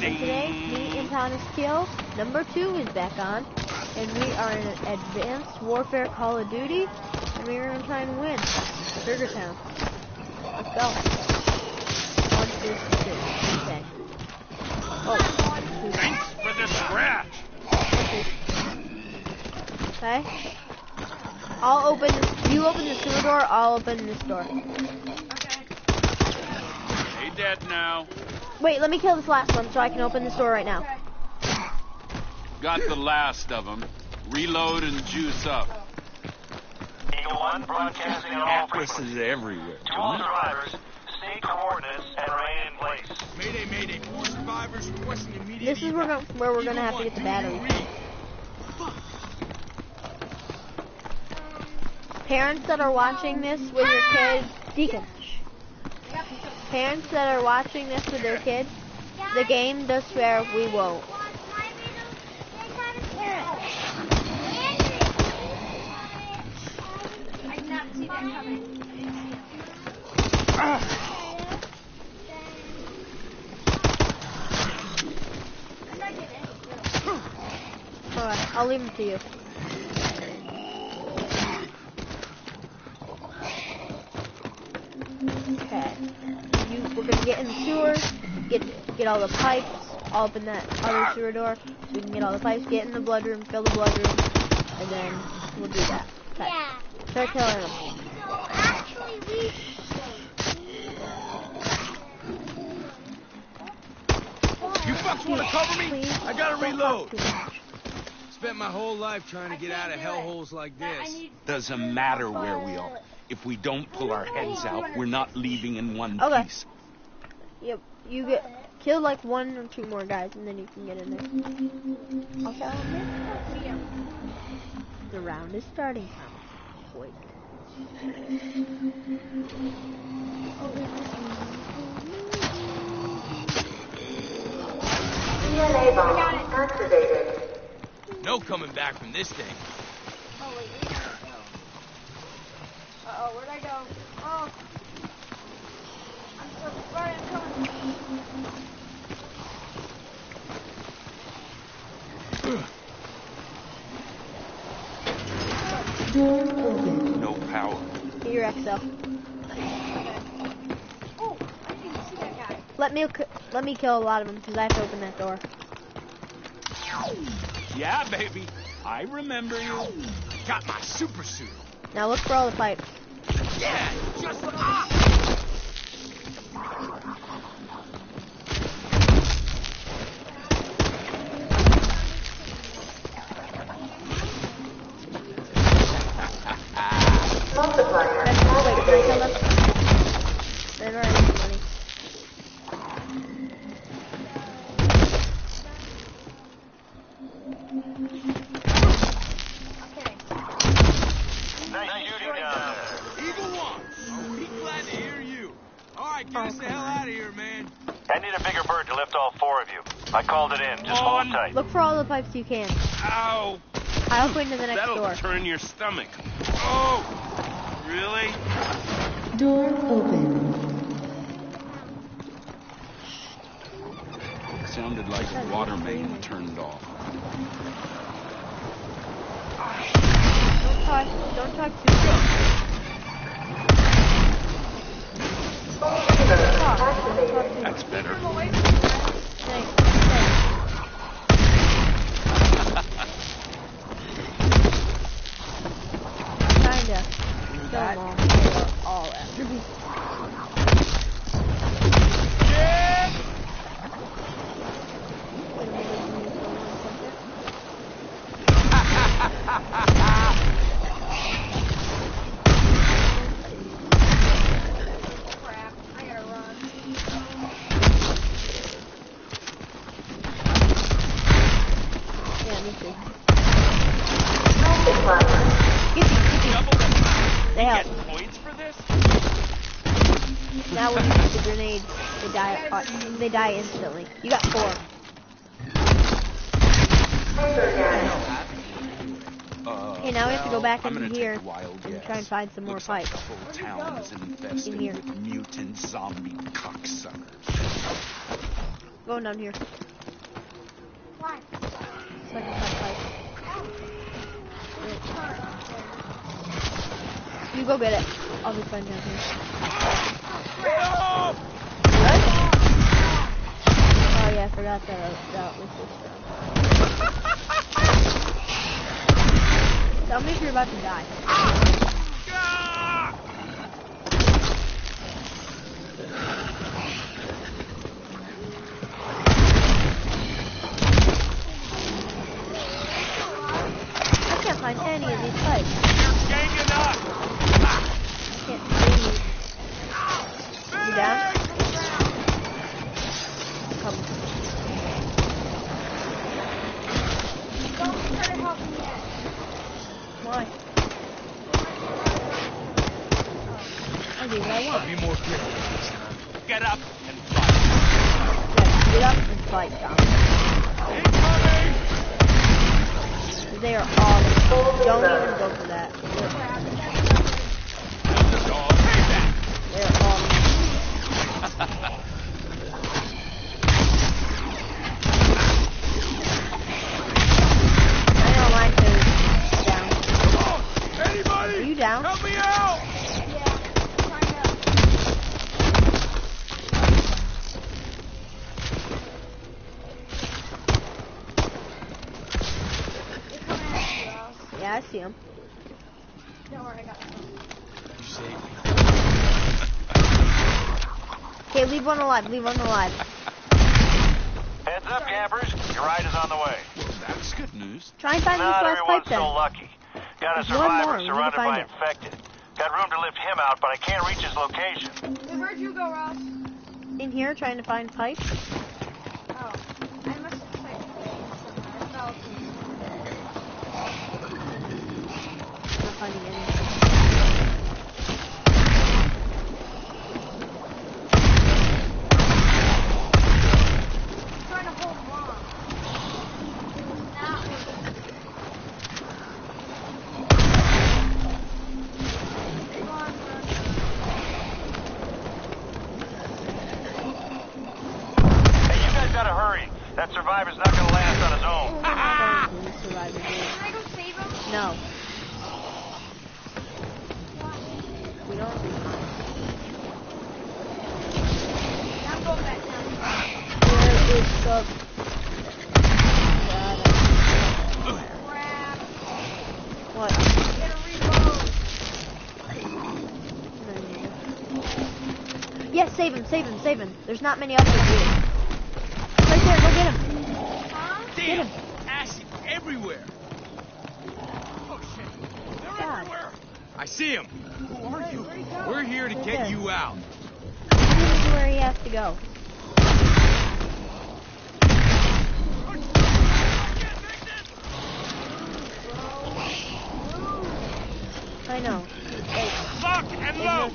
And today, me and Thomas Kill, number 2, is back on. And we are in Advanced Warfare Call of Duty. And we are going to try and win. Burger Town. Let's go. 1, 2, 3. Okay. Oh, 1, 2, 3. Thanks for the scratch. Okay. I'll open this. You open the sewer door, I'll open this door. Okay. They dead now. Wait, let me kill this last one so I can open this door right now. Got the last of them. Reload and juice up. Eagle 1 broadcasting on all frequencies. Atlas is everywhere. To all survivors, state coordinates and remain in place. Mayday, mayday. 4 survivors requesting immediate. This is where we're gonna have to get the battery. Parents that are watching this with your kids, Deacon. Parents that are watching this with their kids, the game does swear we won't. Alright, I'll leave it to you. Okay. We're gonna get in the sewer, get all the pipes, I'll open that other sewer door so we can get all the pipes, get in the blood room, fill the blood room, and then we'll do that. Okay. Yeah. Start killing them. So actually we You fucks wanna cover me? Please. I gotta reload. Spent my whole life trying to get out of hellholes like this. Doesn't matter where we are. If we don't pull our heads out, we're not leaving in one piece. Yep, you get kill like 1 or 2 more guys, and then you can get in there. I'll tell them this. The round is starting. Wait. DNA bomb activated. No coming back from this thing. Oh, wait. Uh-oh, where'd I go? Oh. I'm so sorry, I'm coming. No power. Get your XL. Okay. Oh, I didn't see that guy. Let me kill a lot of them, because I have to open that door. Yeah, baby. I remember you. Got my super suit. Now look for all the pipes. Yeah, just look up. Look for all the pipes you can. Ow! I'll go into the next door. That'll turn your stomach. Oh! Really? Door open. Sounded like a water main turned off. Don't touch too much. That's better. Thanks. They die instantly. You got 4. Okay, now we have to go back in here and try and find some more pipes. The whole town is infested with mutant zombie cocksuckers. Going down here. Second fight. You go get it. I'll be fine down here. Oh yeah, I forgot that was this round. Tell me if you're about to die. Leave one alive, leave one alive. Heads up, campers. Your ride is on the way. Well, that's good news. Try and find this last pipe then. Not everyone's so lucky. Got a survivor surrounded by infected. Got room to lift him out, but I can't reach his location. We heard you go, Ross. In here, trying to find pipes. Oh. I must have played somewhere. Not finding anything. Save him, save him. There's not many others here. Right there, go get him. Get him. Acid everywhere. Oh shit. They're everywhere. I see him. Who are you? We're here to get you out. This is where he has to go. I know. Lock and load.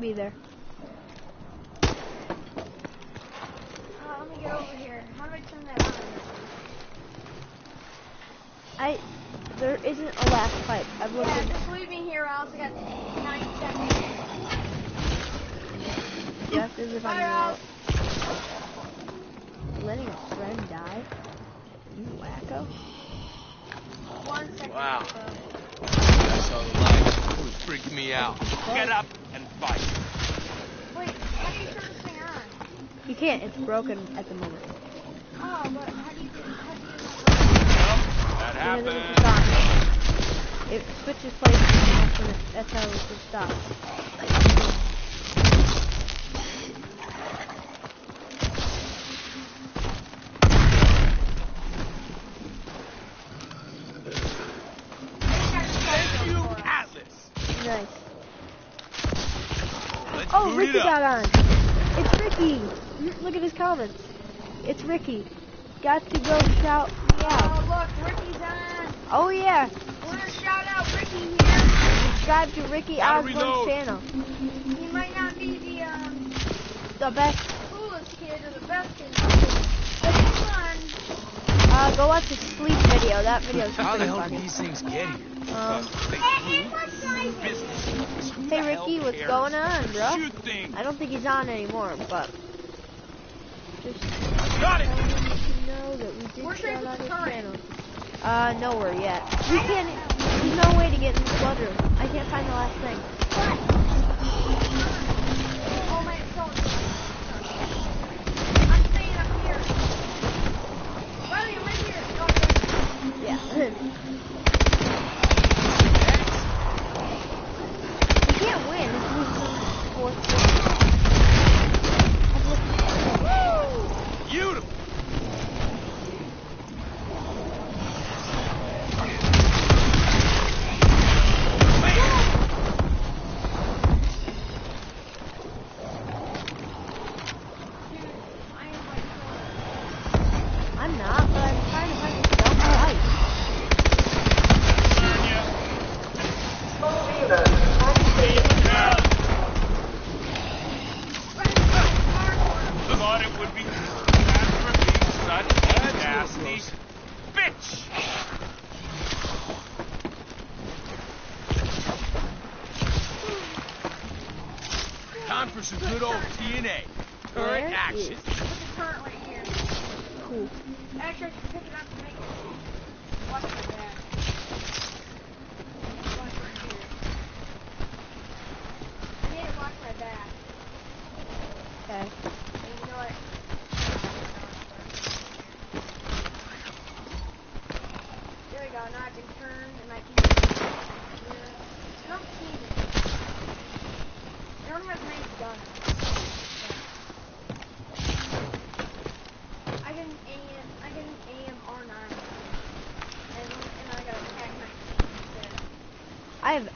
Be there. Let me get over here. How do I turn that on? There isn't a last fight. Just leave me here, Alice. I got 9 seconds. Yeah, this is fine. Letting a friend die? You wacko. 1 second. Wow. I saw the light. It was freaking me out. Get up. Bye. Wait, how do you turn this thing on? You can't, it's broken at the moment. Oh, but how do you... That happened. It switches places, and that's how it stops. Let's oh, Ricky got on. It's Ricky. Look at his comments. It's Ricky. Got to go shout me out. Oh, look, Ricky's on. Oh, yeah. We're going to shout out Ricky here. Subscribe to Ricky Osborne's channel. He might not be the best, coolest kid or the best kid, but he's fun. Go watch his sleep video. That video's pretty funny. How the hell these things get here? Hey Ricky, what's going on, bro? I don't think he's on anymore, but just got it. Know that we did shout out his channel. Nowhere yet. We can't. There's no way to get in this bedroom. I can't find the last thing. What? Oh my, it's going. I'm staying up here. Why are you right here? Okay. Yeah. We can't win. Woo! Beautiful.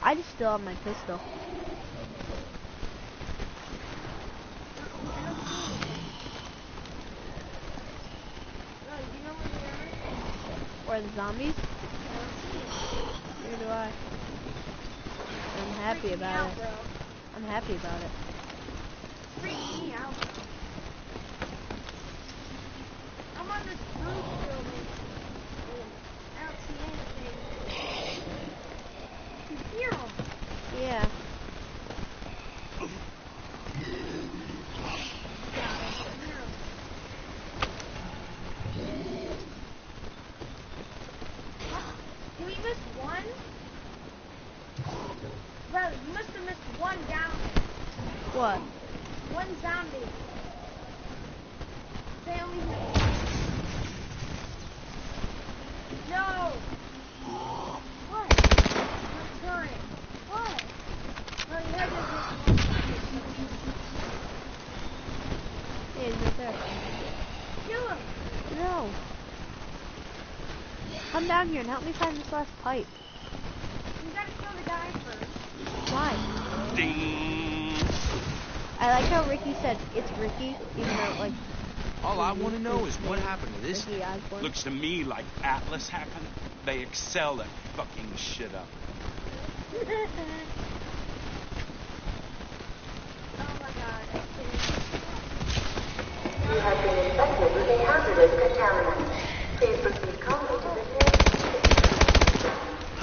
I just still have my pistol. Or the zombies? Neither do I. I'm happy about it. I'm happy about it. I'm on this roof building. I don't see anything. Yeah. Did we miss one? Bro, you must have missed one down. What? One zombie. They only hit one. No! No. Come down here and help me find this last pipe. You gotta kill the guy first. Why? Ding. I like how Ricky said it's Ricky, even though like. All I want to know is what happened to this. Looks to me like Atlas happened. They excel at fucking shit up. You have been infected with a hazardous contaminant. Please proceed calmly to the next. I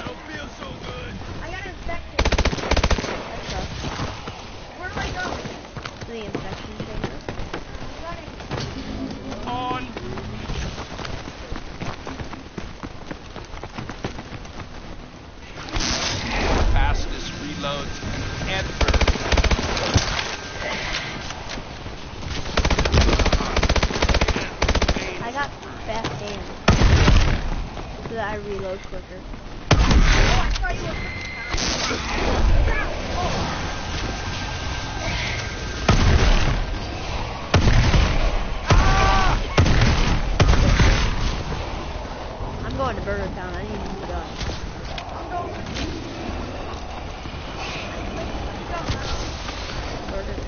don't feel so good. I got infected. Let's go. Where do I go? The infection chamber. I'm running. On. Fastest reloads ever. I reload quicker. Oh, I thought you were. I'm going to Burger Town. I need to go. Burger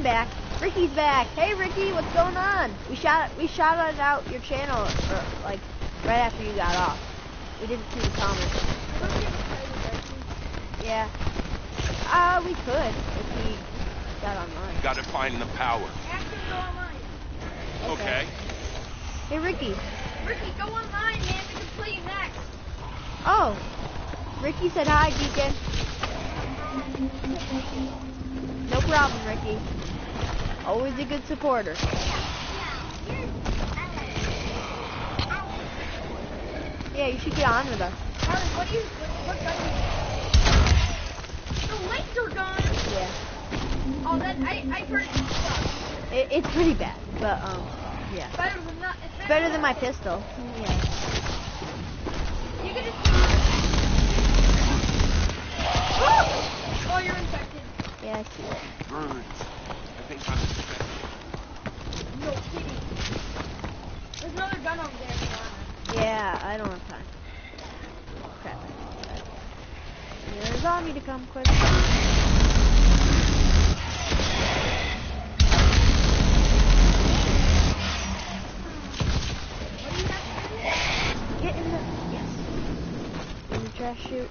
Back. Ricky's back. Hey Ricky, what's going on? We shouted out your channel for, like right after you got off. We didn't see the comments. Yeah. We could if we got online. You gotta find the power. Go online. Okay. Hey Ricky. Ricky, go online, man. We can play you next. Oh. Ricky said hi, Deacon. No problem, Ricky. Always a good supporter. Yeah, you should get on with us. Harley, what the lights are gone. Yeah. Oh, that I heard it sucks. It's pretty bad, but yeah. It's better than my pistol. Yeah. You're gonna see. Oh, you're infected. Yeah, I see it. Birds. I think I'm expecting. No kidding. There's another gun over there. Yeah, I don't have time. Crap. There's a zombie to come quick. Get in the... Yes. In the trash chute.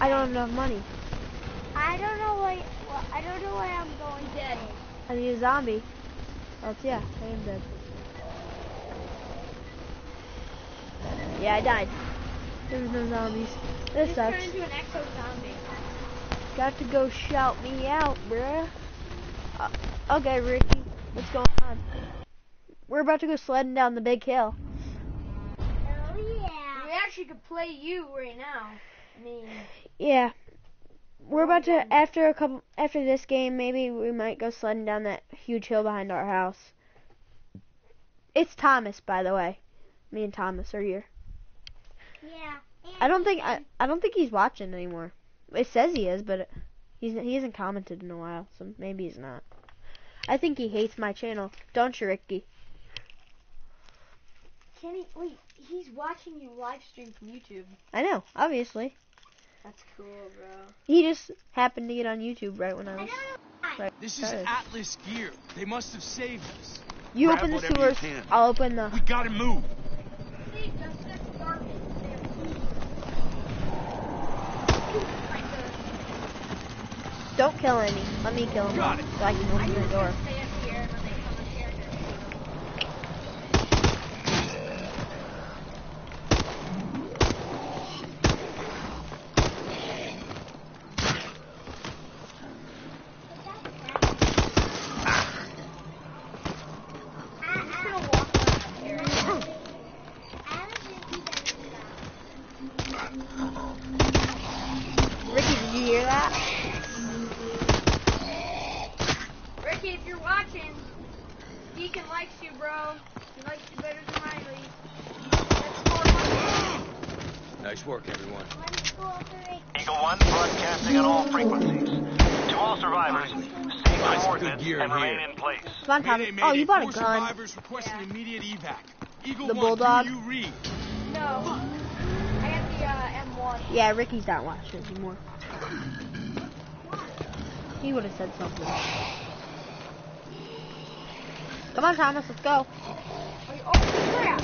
I don't have enough money. I don't know where I'm going dead. I need a zombie. Oh yeah, I am dead. Yeah, I died. There's no zombies. This just sucks. Turned into an exo zombie. Got to go shout me out, bruh. Okay, Ricky, what's going on? We're about to go sledding down the big hill. Oh yeah. We actually could play you right now. Yeah, we're about to after this game. Maybe we might go sledding down that huge hill behind our house. It's Thomas, by the way. Me and Thomas are here. Yeah. I don't think he's watching anymore. It says he is, but he hasn't commented in a while, so maybe he's not. I think he hates my channel. Don't you, Ricky? Can he? Wait, he's watching you live stream from YouTube. I know, obviously. That's cool, bro. He just happened to get on YouTube right when I was... This is Atlas gear. They must have saved us. You grab open the sewers, I'll open the... We gotta move. Don't kill any. Let me kill them. Got it. So I can open your door. On top of, oh, you bought a gun. Yeah. Immediate evac. Eagle the bulldog. No. I have the M1. Yeah, Ricky's not watching anymore. He would have said something. Come on, Thomas, let's go. Oh, crap!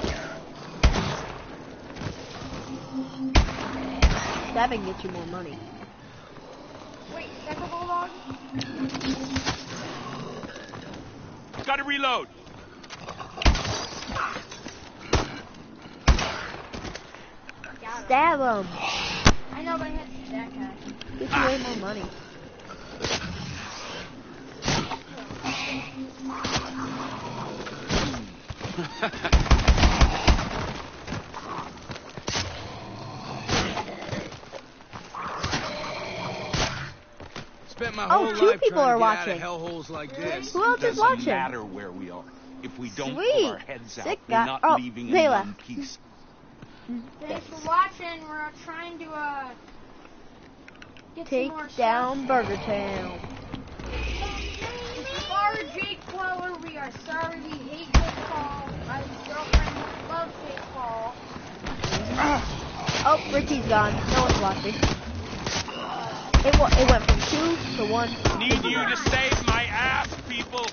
That can get you more money. Wait, is that the bulldog? Gotta reload! Stab him! I know, but I had to see that guy. This is way more money. Spent my whole life people are watching. Hellholes like this. Who else is watching? Doesn't matter where we are. If we don't pull our heads out, we're not leaving in one piece. Thanks for watching. We're trying to take down Burger Town. Sorry, Jake Paul. We are sorry. We hate Jake Paul. My girlfriend loves Jake Paul. Oh, Ricky's gone. No one's watching. It went from 2 to 1. Need you to save my ass, people.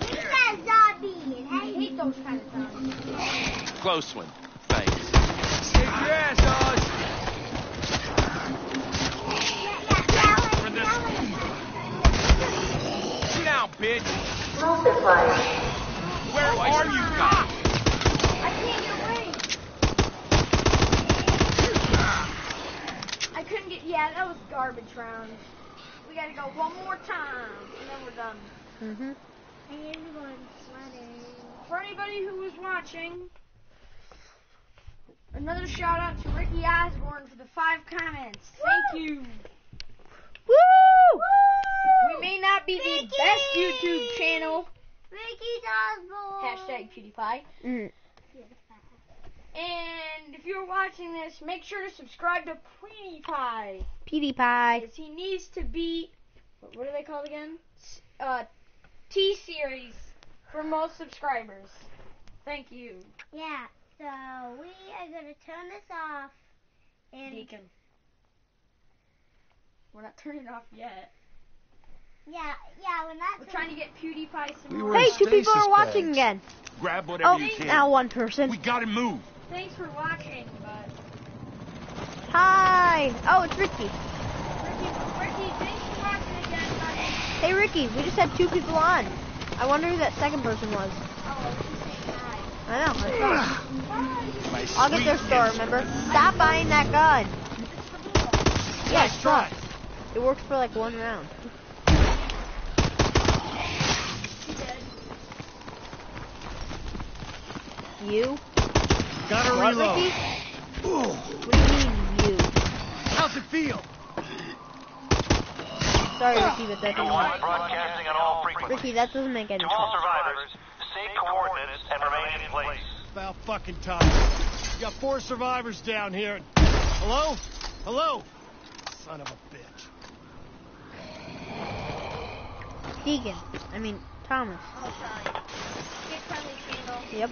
He's a zombie, and I hate those kind of zombies. Close one. Thanks. Yes, sit down, bitch. Where are you guys? I can't get away. I couldn't get. Yeah, that was garbage round. We gotta go one more time, and then we're done. Mhm. And everyone's running. For anybody who was watching. Another shout out to Ricky Osborne for the 5 comments. Woo! Thank you. Woo! Woo! We may not be Ricky! The best YouTube channel. Ricky Osborne. # PewDiePie. Mm. And if you're watching this, make sure to subscribe to PewDiePie. PewDiePie. Because he needs to beat, what are they called again? T-Series for most subscribers. Thank you. Yeah. So, we are going to turn this off. And Deacon. We're not turning it off yet. Yeah, we're trying to get PewDiePie some more. Hey, 2 people are watching again. Grab whatever you can. Now 1 person. We got to move. Thanks for watching, bud. Hi. Oh, it's Ricky. Ricky, thanks for watching again, bud. Hey, Ricky, we just had 2 people on. I wonder who that second person was. Oh, I know. I'll get their store, remember? Stop buying that gun. Yeah, it's fun. It worked for like 1 round. You? Gotta reload. What do you mean, you? How's it feel? Sorry, Ricky, but that doesn't make. Ricky, that doesn't make any sense. Coordinates and remain in place. About fucking time. You got 4 survivors down here. Hello? Hello? Son of a bitch. Deacon. I mean, Thomas. Oh, sorry. Get friendly, Candle. Yep.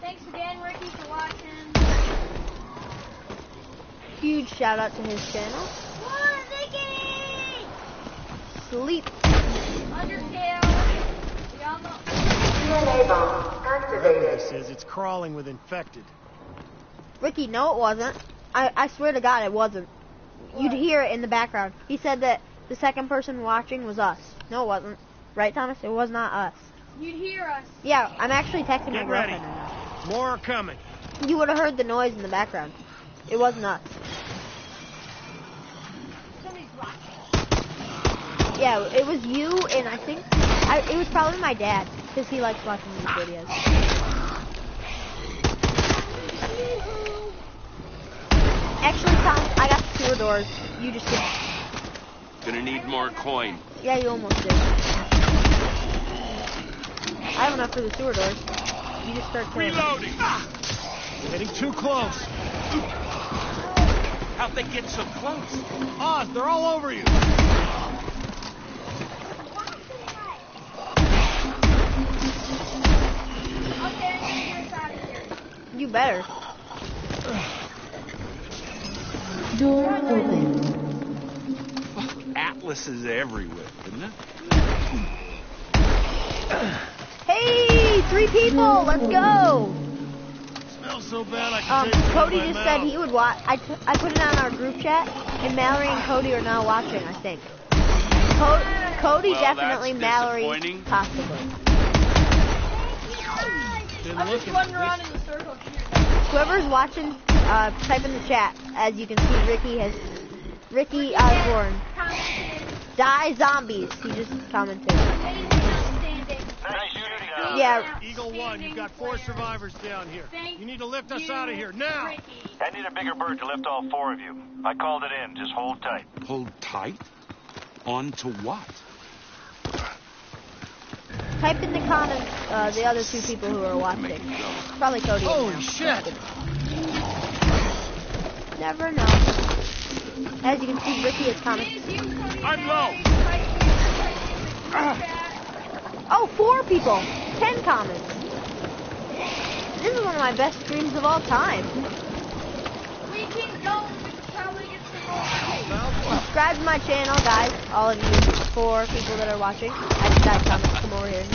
Thanks again, Ricky, for watching. Huge shout out to his channel. Whoa, Vicky! Sleep. Undertale. We all know. This is, it's crawling with infected. Ricky, no it wasn't. I swear to God it wasn't. What? You'd hear it in the background. He said that the second person watching was us. No it wasn't. Right, Thomas? It was not us. You'd hear us. Yeah, I'm actually texting my girlfriend now. More are coming. You would have heard the noise in the background. It wasn't us. Somebody's watching. Yeah, it was you and I think it was probably my dad. Because he likes watching these videos. Actually, Tom, I got the 2 doors. You just did. Gonna need more coin. Yeah, you almost did. I have enough for the 2 doors. You just start killing. Reloading! Getting too close. How'd they get so close? Oz, they're all over you. You better. Door open. Atlas is everywhere, isn't it? Hey, 3 people, let's go. It smells so bad I can taste it. Cody just said he would watch. I put it on our group chat, and Mallory and Cody are now watching, I think. Cody well, definitely, Mallory possibly. I'm just running around in the circle. Whoever's watching, type in the chat. As you can see, Ricky Osborne. Die zombies. He just commented. Yeah. Eagle 1, you've got 4 survivors down here. You need to lift us out of here now. I need a bigger bird to lift all 4 of you. I called it in. Just hold tight. Hold tight? On to what? Type in the comments the other 2 people who are watching. Probably Cody. Holy shit! Never know. As you can see, Ricky is commenting. I'm low! Oh, 4 people! 10 comments! This is one of my best streams of all time. We can go until we get some more. Subscribe to my channel, guys, all of you 4 people that are watching. I just got Thomas come over here.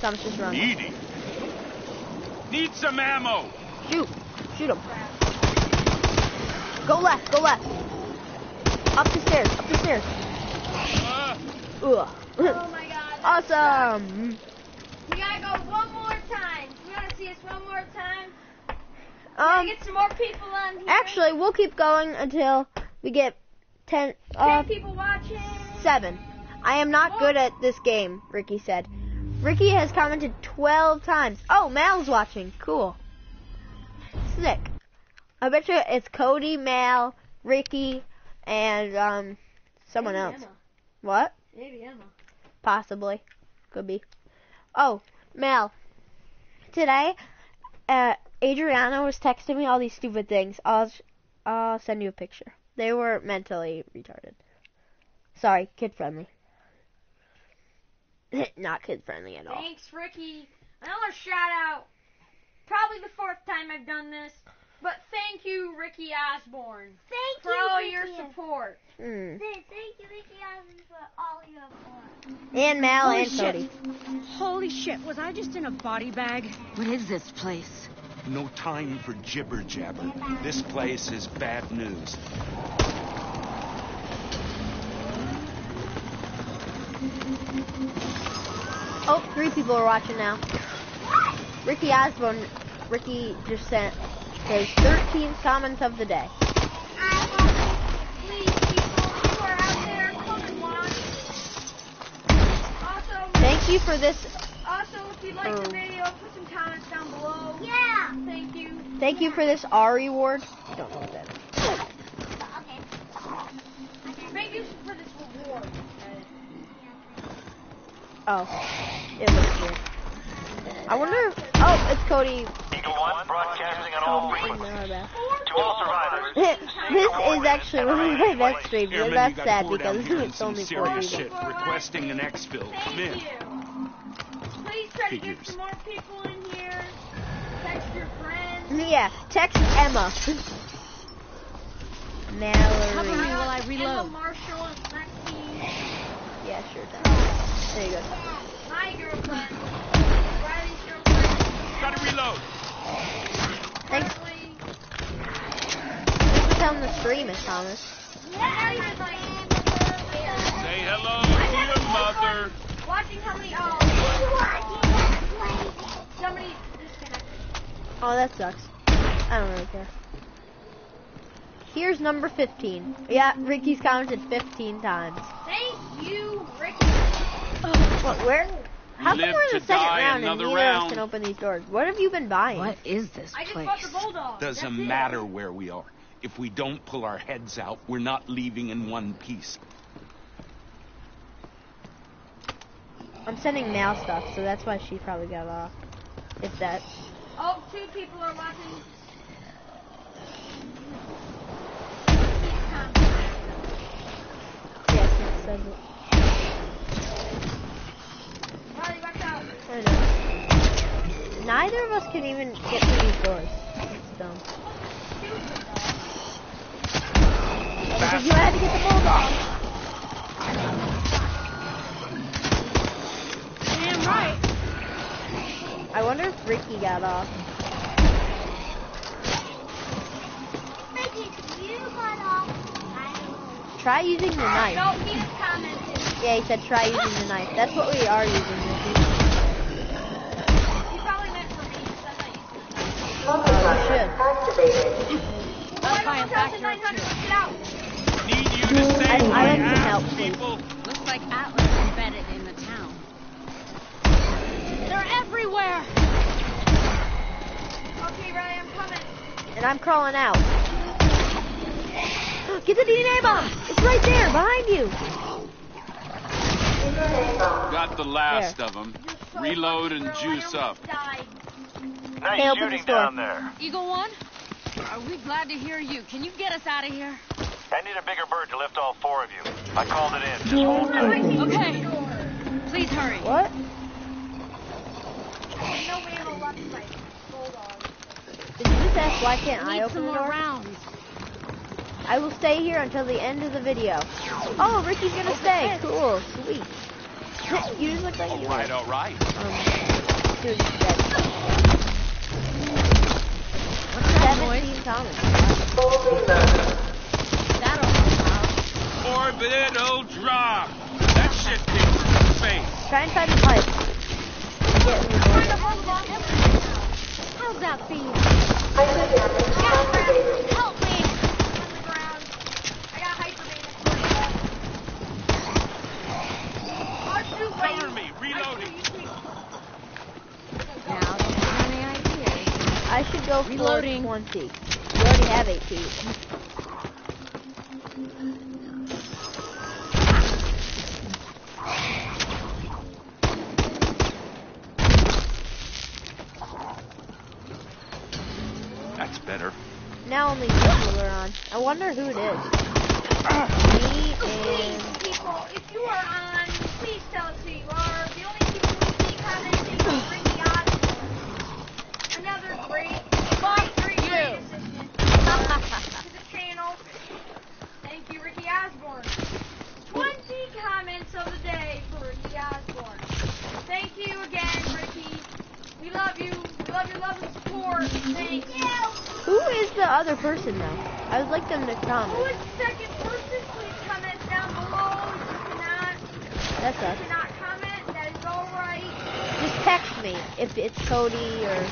Thomas just running. Needy. Need some ammo. Shoot. Shoot him. Go left. Go left. Up the stairs. Up the stairs. Ugh. Oh my god. Awesome. We gotta go one more time. You wanna see us one more time? Get some more people on here. Actually, we'll keep going until we get 10 people watching. 7. I am not good at this game, Ricky said. Ricky has commented 12 times. Oh, Mal's watching. Cool. Sick. I bet you it's Cody, Mal, Ricky, and someone else. Emma. What? Maybe Emma. Possibly. Could be. Oh, Mal. Today, Adriana was texting me all these stupid things. I'll send you a picture. They were mentally retarded. Sorry, kid-friendly. Not kid-friendly at all. Thanks, Ricky. Another shout-out. Probably the 4th time I've done this, but thank you, Ricky Osborne. Thank you, Ricky. For all your support. Mm. Thank you, Ricky Osborne, for all your support. And Mal and Cody. Holy shit, was I just in a body bag? What is this place? No time for jibber-jabber. This place is bad news. Oh, 3 people are watching now. Ricky Osborne. Ricky just sent his 13th comments of the day. I want to please people who are out there, come and watch. Also, thank you for this. Also, if you like the video, put some comments down below. Yeah. Thank you. Thank you for this R reward. I don't know what that is. Okay. Thank you for this reward. Oh, it looks weird. I wonder. Oh, it's Cody. Eagle 1 broadcasting on all to all survivors. This is actually one of my best streams, and that's sad because it's only 4 people. Requesting an exfil. Come in. Please try to get some more people in here. Text your friends. Yeah, text Emma. Mallory. How many will I reload? Emma Marshall and Lexi. Yeah, sure does. There you go. My girlfriend. Riley's girlfriend. Gotta reload. Thanks. Thanks for telling the stream, Thomas. Say hello to your mother. Watching how many somebody disconnected. Oh, that sucks. I don't really care. Here's number 15. Yeah, Ricky's commented 15 times. Thank you, Ricky. What? Where? How come we're in the 2nd round and neither of us can open these doors? What have you been buying? What is this place? I just bought the bulldog. Doesn't matter where we are. If we don't pull our heads out, we're not leaving in one piece. I'm sending Mal stuff, so that's why she probably got off. If that. Oh, 2 people are watching. Yes, it says it. Marty, watch out. I know. Neither of us can even get through these doors. It's dumb. Because you had to get the bulldog. that off. Try using the knife. Yeah, he said try using the knife. That's what we are using. You probably meant for me. Activated. That's fine. Need you to save my ass, people. Looks like Atlas embedded in the town. They're everywhere. Okay, Ryan, I'm coming. And I'm crawling out. Get the DNA bomb! It's right there, behind you! Got the last of them. So reload and juice up. Nice hey, shooting down there. Eagle One? Are we glad to hear you? Can you get us out of here? I need a bigger bird to lift all four of you. I called it in. Just hold tight. Okay. Please hurry. What? I know we have a lot of fights. Hold on. Did you just ask why can't I open the door? I will stay here until the end of the video. Oh, Ricky's gonna stay. Cool, sweet. You just look like you. All right. Dude, he's dead. What's that noise? Orbital drop. That shit pings in the face. Try and find the pipe. How's that feel? Help me. Cover me, reloading. Now, do you have any ideas? I should go for reloading. 20. You already have 18. That's better. Now only people are on. I wonder who it is. Me and... Please, people, if you are on... Please tell us who you are. The only people we see commenting is Ricky Osborne. Another great assistant to the channel. Thank you, Ricky Osborne. 20 comments of the day for Ricky Osborne. Thank you again, Ricky. We love you. We love your love and support. Thank you. Who is the other person, though? I would like them to comment. Who is the second person? Please comment down below. That's us. If you cannot comment, that is alright. Just text me if it's Cody or...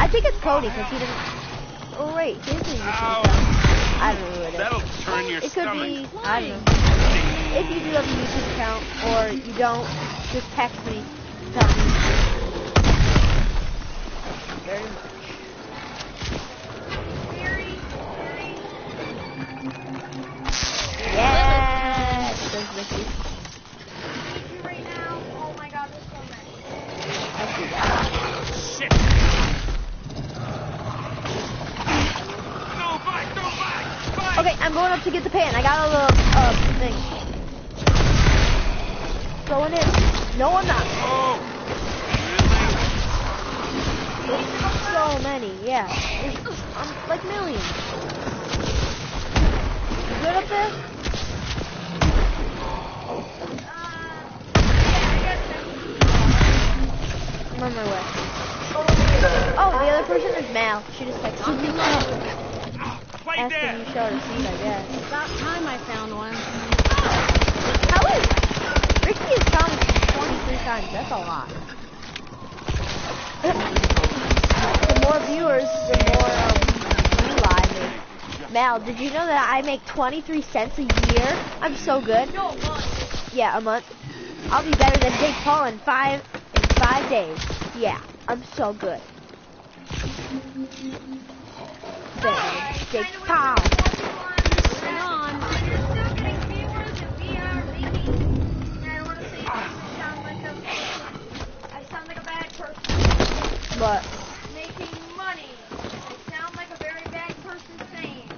I think it's Cody because he didn't... Oh wait, I don't know who it is. That'll turn your stomach. It could be, I don't know. If you do have a YouTube account or you don't, just text me. Tell me. Very much. Yes, there's Ricky. I need you right now. Oh my god, there's so many. I see that. Shit! No, fight, no, fight! Okay, I'm going up to get the pan. I got a little, thing. Going in. No, I'm not. Oh! Really? So many, yeah. I'm like millions. You good up there? I'm on my way. Oh, the other person is Mal. She just texted me. Asking you to show her seat, I guess. About time I found one. How is Ricky has commented 23 times? That's a lot. The more viewers, the more view I make. Mal, did you know that I make 23 cents a year? I'm so good. No, a month. Yeah, a month. I'll be better than Jake Paul in 5 days. Yeah, I'm so good. Jake Paul. I sound like a bad person. What? Making money. I sound like a very bad person saying.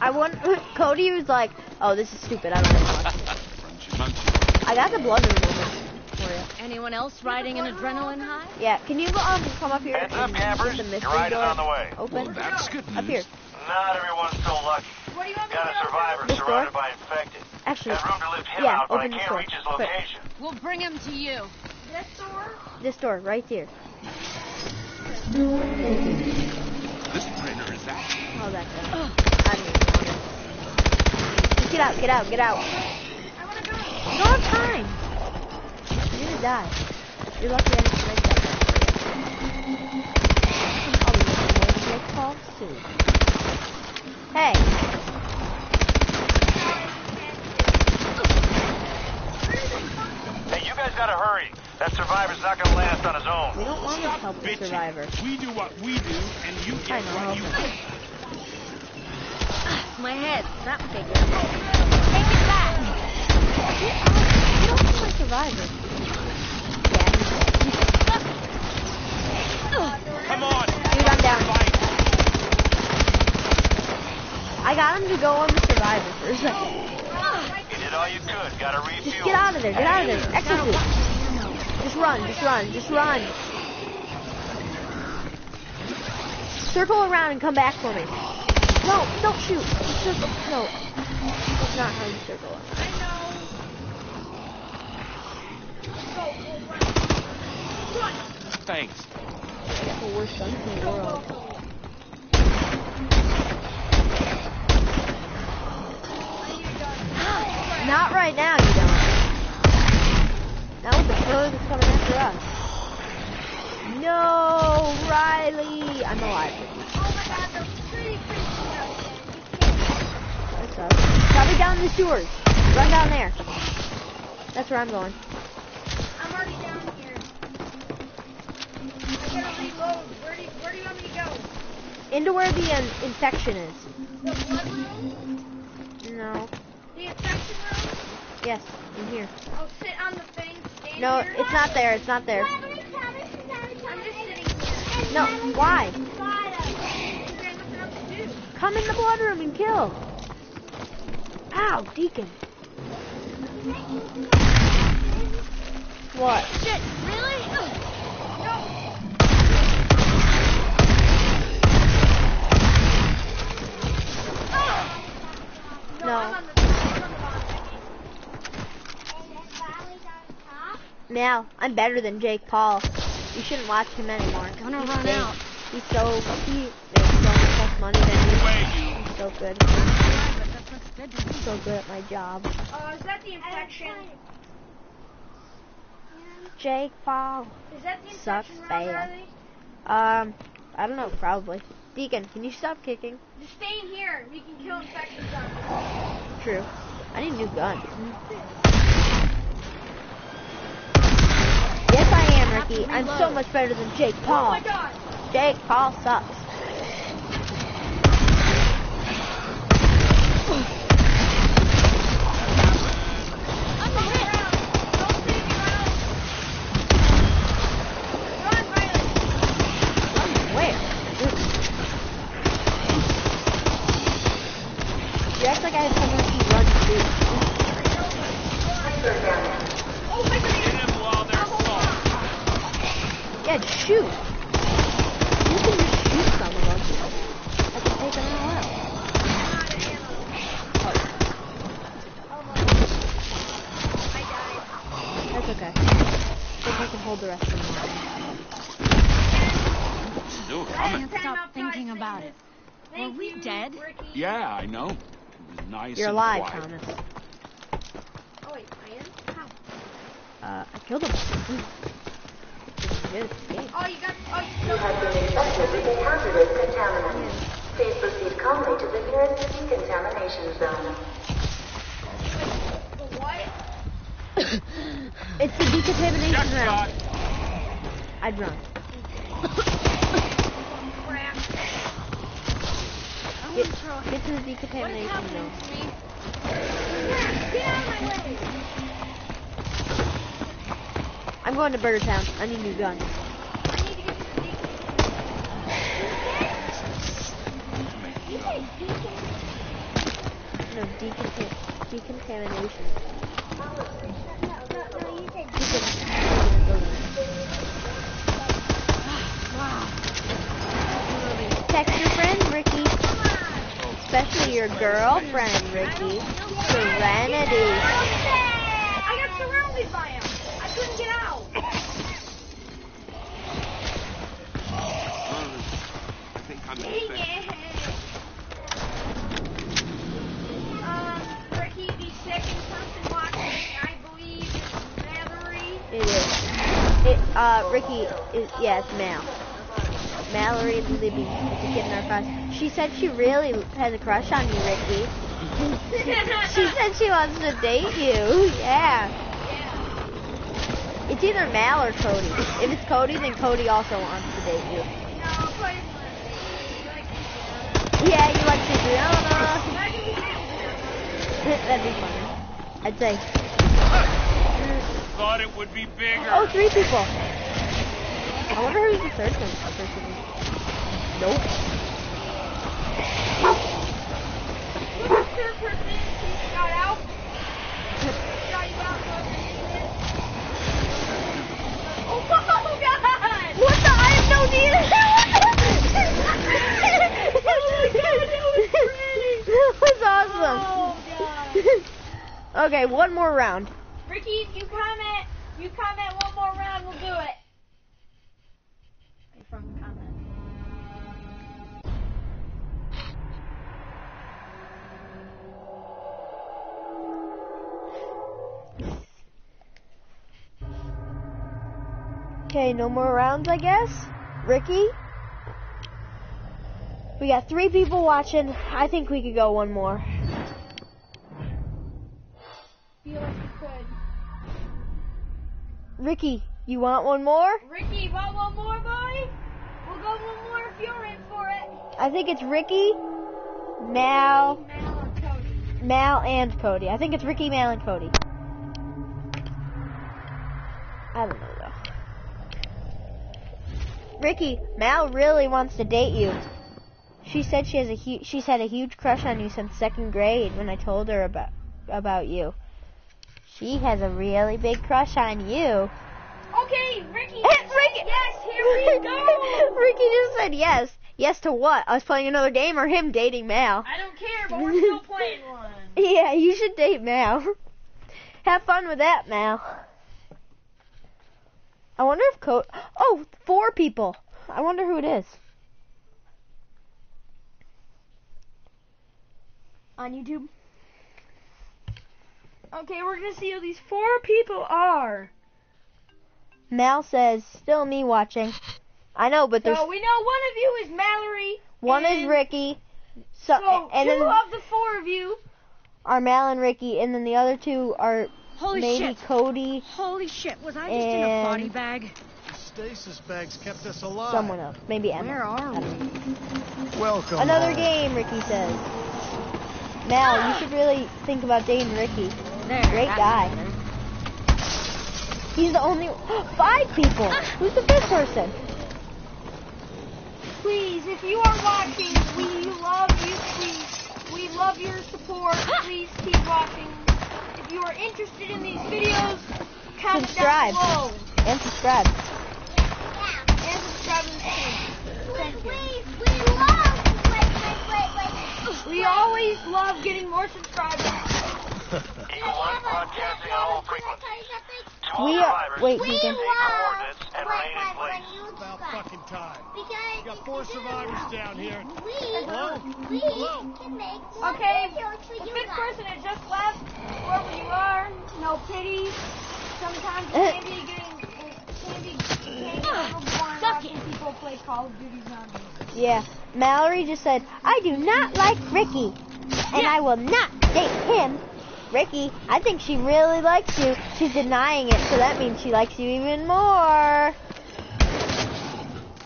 I want Cody was like, oh, this is stupid. I don't know. I got the blood removal. Anyone else riding an adrenaline high? Yeah, can you come up here and get the mystery door on the way. Open? Well, that's good news. Up here. Not everyone's so lucky. What do you want me to do? Got a survivor surrounded by infected. Actually, yeah, open this door. Quick. We'll bring him to you. This door? This door, right there. This printer is out. Oh, that's it. Oh. Get out, get out, get out. I wanna go. No time. You're gonna die. You're lucky I didn't make that one. I'll be making more Jake Paul soon. Hey. Hey, you guys gotta hurry. That survivor's not gonna last on his own. We don't want to help the survivor. We do what we do, and you get what you do. My head's not big enough. Take it back! You don't look like a survivor. Yeah. Come on! Dude, I'm down. I got him to go on the survivor for a second. You did all you could. Gotta refuel. Just get out of there. Get out of there. Execute. Just run. Just run. Just run. Circle around and come back for me. No, don't shoot. Circle. No. That's not how you circle up. I know. Run. Thanks. I got the worst guns in the world. Not right now, you don't. That was the bird that's coming after us. No, Riley. I'm alive. Oh my god, those pretty creatures. So, probably down the sewers. Run down there. That's where I'm going. I'm already down here. I gotta reload. Where do you want me to go? Into where the infection is. The blood room? No. The infection room? Yes, in here. I'll sit on the thing. No, here. It's not there. It's not there. I'm just sitting here. No, why? Come in the blood room and kill. Ow, Deacon. What? Shit, really? No. No. Now, I'm better than Jake Paul. You shouldn't watch him anymore. I'm gonna run out. He's so, he makes so much money that he's so good. I'm so good at my job. Is that the infection? Jake Paul. Is that the infection? Sucks bad. I don't know, probably. Deacon, can you stop kicking? Just stay in here. We can kill infections on this. True. I need a new gun. Yes, I am, Ricky. I'm so much better than Jake Paul. Oh my god. Jake Paul sucks. Yeah, I know. Nice. You're alive, quiet. Thomas. Oh wait, I am? How? I killed him. Oh, you got. Oh, you have been infected with a hazardous contaminant. Please proceed calmly to the nearest decontamination zone. Wait, what? It's the decontamination round. I'd run. Get to the decontamination zone. I'm going to Burger Town. I need a new gun. I need to get to the decontamination. You say decontamination? No, decontamination. No, you said decontamination. Wow. Text your friend, Ricky. Especially your girlfriend, Ricky. Serenity. I got surrounded by him. I couldn't get out. Ricky is, yeah, it's Mal. Mallory Libby, the kid in our class. She said she really has a crush on you, Ricky. She said she wants to date you. Yeah. It's either Mal or Cody. If it's Cody, then Cody also wants to date you. No, Cody's like, yeah, you like to do that. That'd be funny. I'd say. Thought it would be bigger. Oh, three people. I wonder who's the third one. Nope. Who's the third person he got out? Got you out, oh God! What the? I have no need. That was awesome. Oh God. Okay, one more round. Ricky, if you comment one more round, we'll do it. From the comments. Okay, no more rounds, I guess. Ricky? We got three people watching. I think we could go one more. Feel like you could. Ricky, you want one more? Ricky, want one more, boy? We'll go one more if you're in for it. I think it's Ricky, Mal, and Cody. Mal and Cody. I think it's Ricky, Mal, and Cody. I don't know, though. Ricky, Mal really wants to date you. She said she's had a huge crush on you since second grade when I told her about you. She has a really big crush on you. Okay, Ricky. Ricky. Yes, here we go. Ricky just said yes. Yes to what? Us playing another game or him dating Mal? I don't care, but we're still playing one. Yeah, you should date Mal. Have fun with that, Mal. I wonder if oh, four people. I wonder who it is. On YouTube. Okay, we're gonna see who these four people are. Mal says, still me watching. I know, but there's... So, we know one of you is Mallory. One is Ricky. So and two then of the four of you are Mal and Ricky, and then the other two are holy maybe shit. Cody. Holy shit, was I just in a body bag? The stasis bags kept us alive. Someone else. Maybe Emma. Where are we? Welcome. Another on. Game, Ricky says. Mal, you should really think about dating Ricky. There, great guy. He's the only... 5 people! Who's the fifth person? Please, if you are watching, we love you, please. We love your support. Please keep watching. If you are interested in these videos, comment down below. And subscribe. Yeah. And subscribe and share. Thank you. We love... Wait. We always love getting more subscribers. We are, wait, we can. About fucking time. We got 4 survivors down here. Hello? Okay, the fifth person that just left, wherever you are, no pity. Sometimes you can't be people play Call of Duty Zombies. Yeah, Mallory just said, I do not like Ricky, and I will not date him. Ricky, I think she really likes you. She's denying it, so that means she likes you even more.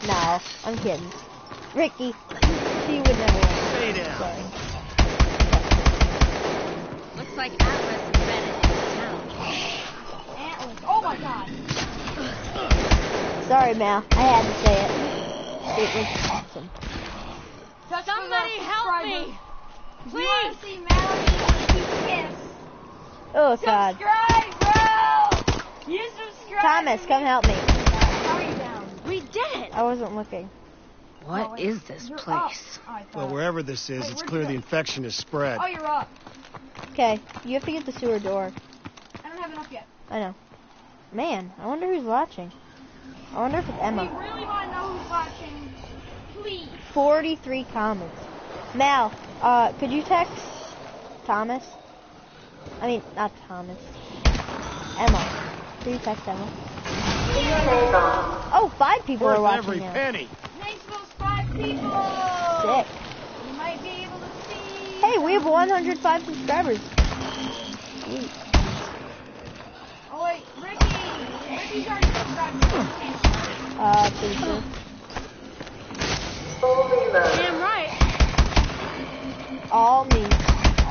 No, I'm kidding. Ricky, she would never like you. Sorry. Looks like Atlas is managing the town. Atlas, oh my God. Sorry, Mal, I had to say it. It was awesome. Somebody help me. Please. See Mallory, kiss. Oh, God. Subscribe, bro! You subscribe! Thomas, come help me. We did it! I wasn't looking. What is this place? Well, wherever this is, it's clear the infection is spread. Oh, you're up. Okay, you have to get the sewer door. I don't have enough yet. I know. Man, I wonder who's watching. I wonder if it's Emma. We really want to know who's watching. Please. 43 comments. Mal, could you text Thomas? I mean, not Thomas. Emma. Please text Emma. Oh, 5 people are watching every penny. Nice, those 5 people. Sick. You might be able to see. Hey, we have 105 subscribers. Sweet. Oh wait, Ricky. Ricky's already subscribed. Please do. Damn right. All me.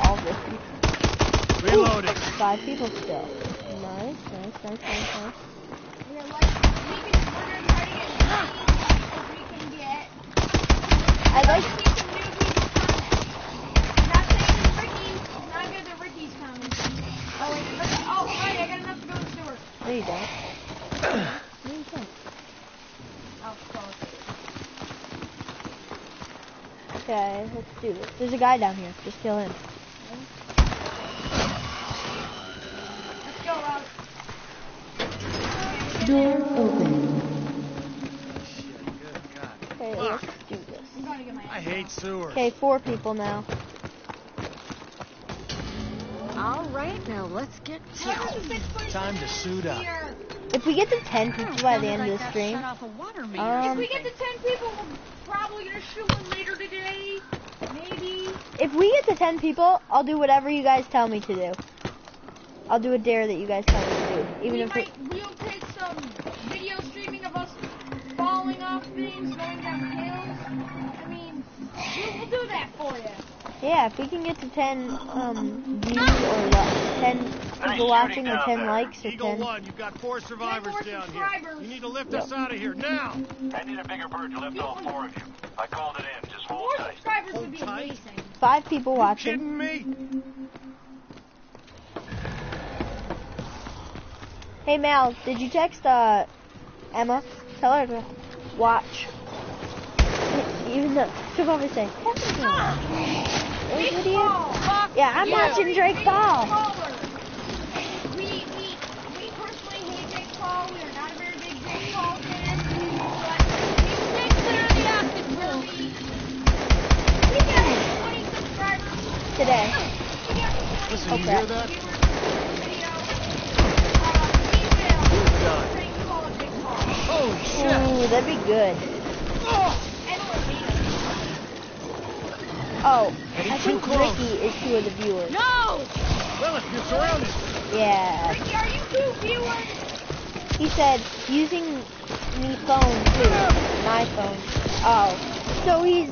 All Ricky. Reloading. 5 people still. Nice, nice, nice, nice, nice. I like to see some new people's comments. Not saying it's Ricky's, it's not good that Ricky's comments. Oh, wait, Ricky. Oh, sorry, I got enough to go to the store. There you go. What do you think? Oh, fuck. Okay, let's do this. There's a guy down here. Just kill him. Let's go, Rob. Door open. Shit, good God. Okay, let's do this. I hate sewers. Okay, 4 people now. All right, now let's get to it. Time to suit up. If we get to 10 people by the end of the stream, if we get to 10 people, we're probably gonna shoot one later today. Maybe. If we get to 10 people, I'll do whatever you guys tell me to do. I'll do a dare that you guys tell me to do, even if we'll take some video streaming of us falling off things, going down hills. We'll do that for you. Yeah, if we can get to 10 views or 10 people watching or 10 likes or 10. Eagle 1, you've got 4 survivors down here. You need to lift us out of here now. I need a bigger bird to lift all 4 of you. I called it in. Just hold tight. 4 subscribers would be amazing. 5 people watching. You kidding me? Hey Mal, did you text Emma? Tell her to watch. Even though she'll probably say, yeah, I'm watching Drake Ball. We personally hate Jake Paul. We are not a very big Jake Paul fan. But literally opposite, really. We got 20 subscribers today. Listen, you hear that? Oh shit! Ooh, that'd be good. Oh, I think Ricky is 2 of the viewers. No! Well, if you're surrounded. Yeah. Ricky, are you 2 viewers? He said, using me phone too. My phone. Oh. So he's...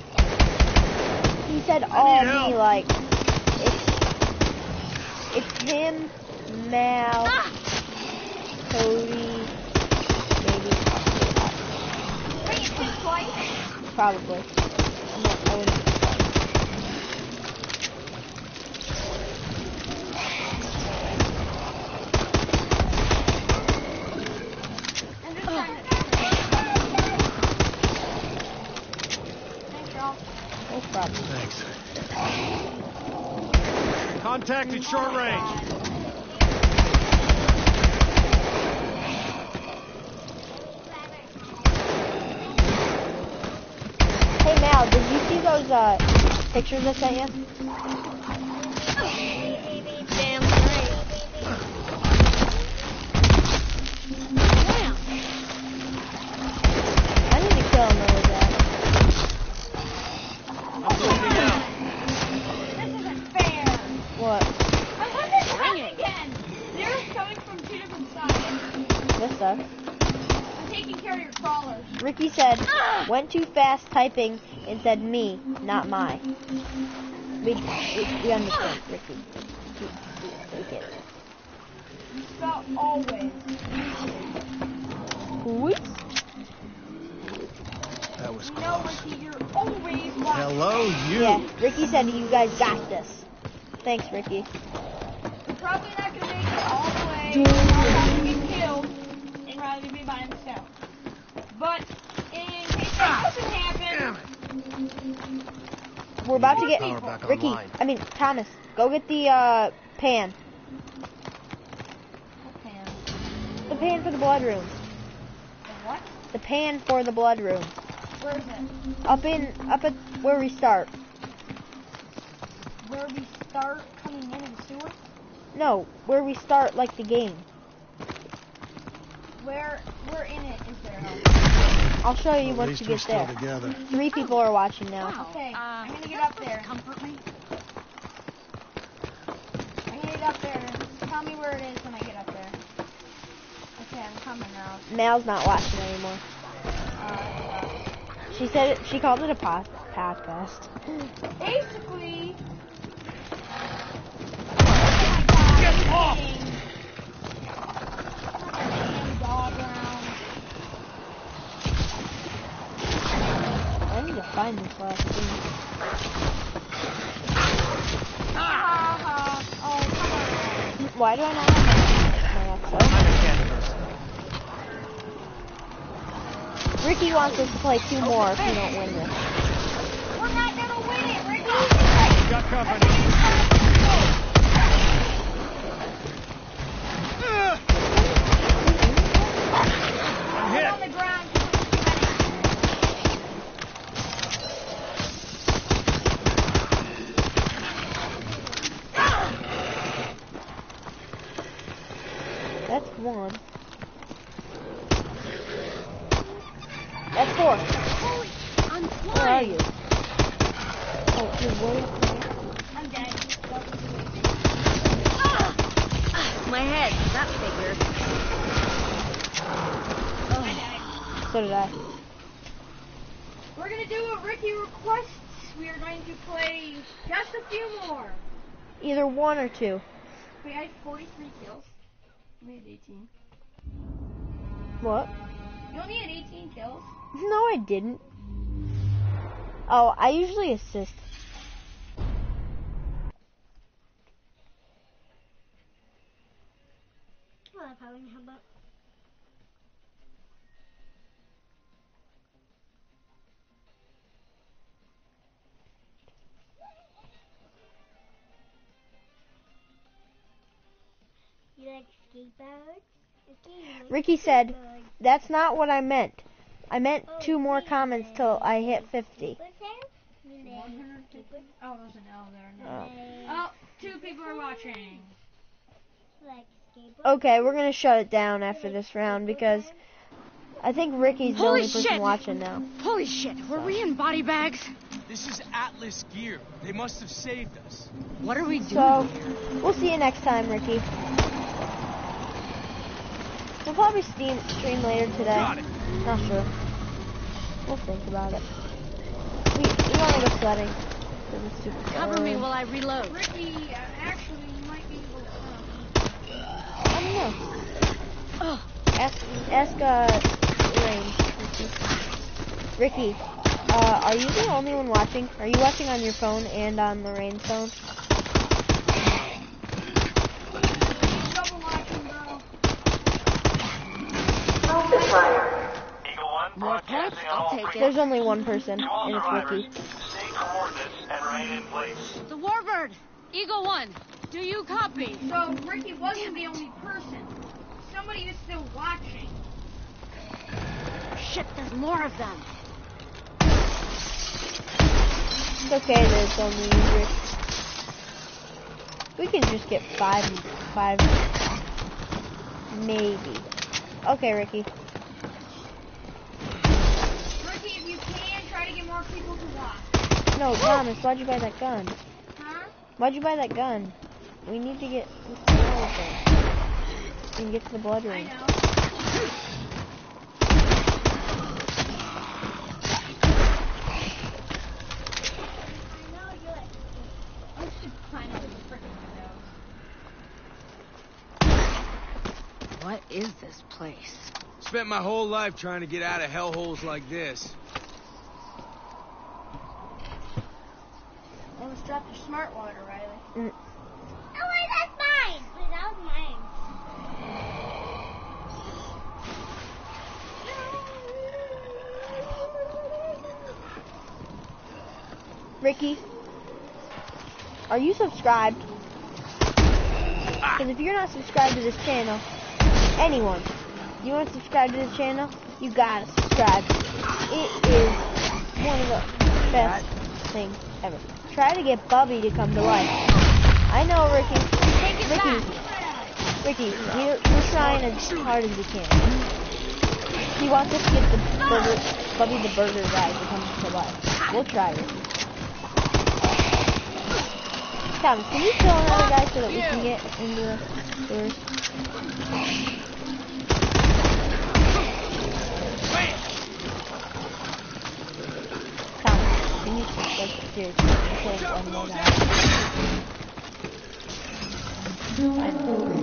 He said all me, like... It's him, Mal, Cody, maybe. Wait, it's twice? Probably. I wouldn't. Thanks. Contact at short range. Hey Mal, did you see those pictures I sent you? Damn right. I need to kill him. What? I want this happening again. They're coming from 2 different sides. This sucks. I'm taking care of your crawlers. Ricky said, went too fast typing and said me, not my. We understand, Ricky. We get it. Not always. Whoops. That was close. No, Ricky, you're always watching. Hello, you. Yeah, Ricky said you guys got this. Thanks, Ricky. We're probably not going to make it all the way. He's probably going to get killed and probably be by himself. But in case that doesn't happen... We're about to get... Ricky, Thomas, go get the pan. What pan? The pan for the blood room. The what? The pan for the blood room. Where is it? Up at where we start. Where we start coming into the sewer? No, where we start, like, the game. Where in it is there help? I'll show you once you get there. Together. Three people are watching now. Wow. Okay, I'm gonna get up there. Comfort me. I'm gonna get up there. Tell me where it is when I get up there. Okay, I'm coming now. Mal's not watching anymore. She said it, she called it a podcast. Basically. Get off! I need to find this last thing. Ah. Oh, come on. Why do I not have my Ricky wants us to play two more if we don't win this. We're not gonna win it, Ricky! You got company. I'm hit. On the ground. That's one. That's four. Holy, I'm flying. Where are you? Oh, you're way up there. I'm dead. My head. That figures. Oh. So did I. We're gonna do what Ricky requests. We are going to play just a few more. Either one or two. We had 43 kills. We had 18. What? You only had 18 kills. No, I didn't. Oh, I usually assist. Well, I probably didn't have that. You like skateboards? Ricky said, that's not what I meant. I meant two more comments till I hit 50. Oh, there's an L there. No. Oh, two people are watching. Okay, we're going to shut it down after this round because I think Ricky's the only person watching now. Holy shit, were we in body bags? This is Atlas gear. They must have saved us. What are we doing? So, we'll see you next time, Ricky. We'll probably stream later today. Got it. Not sure. We'll think about it. We want to go sledding. Cover me while I reload. Ricky, actually, you might be able to. I don't know. Oh. Ask Ricky, are you the only one watching? Are you watching on your phone and on Lorraine's phone? There's only one person, and it's Ricky. The Warbird! Eagle 1, do you copy? So, Ricky wasn't the only person. Somebody is still watching. Shit, there's more of them. It's okay, there's only Rick. We can just get five, maybe. Okay, Ricky. People to watch. No, Thomas, why'd you buy that gun? Huh? Why'd you buy that gun? We need to get and get to the blood ring. I know. I should climb out of the frickin' windows. What is this place? Spent my whole life trying to get out of hellholes like this. Dropped your smart water, Riley. Mm. Oh wait, that's mine! Wait, that was mine. Ricky, are you subscribed? Because if you're not subscribed to this channel, anyone, you want to subscribe to this channel, you gotta subscribe. It is one of the best things ever. Try to get Bubby to come to life. I know, Ricky. Ricky, we're trying as hard as we can. He wants us to get the burger, Bubby the burger guy to come to us. We'll try it. Tom, can you kill another guy so that we can get into the stairs? Tom, can you kill another guy?